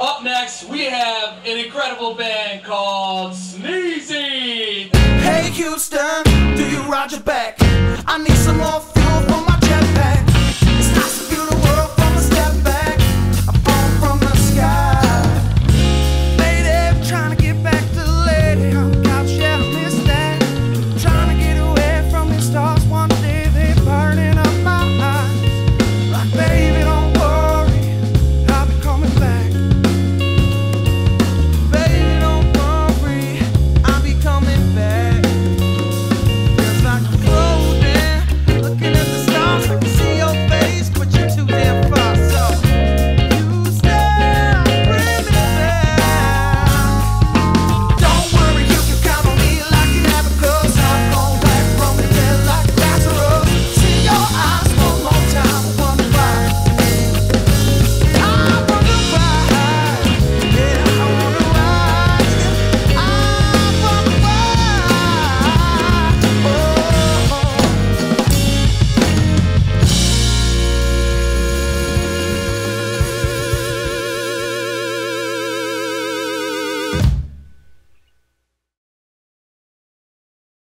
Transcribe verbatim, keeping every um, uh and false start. Up next, we have an incredible band called Sneezy. Hey Houston, do you ride your back? I need some more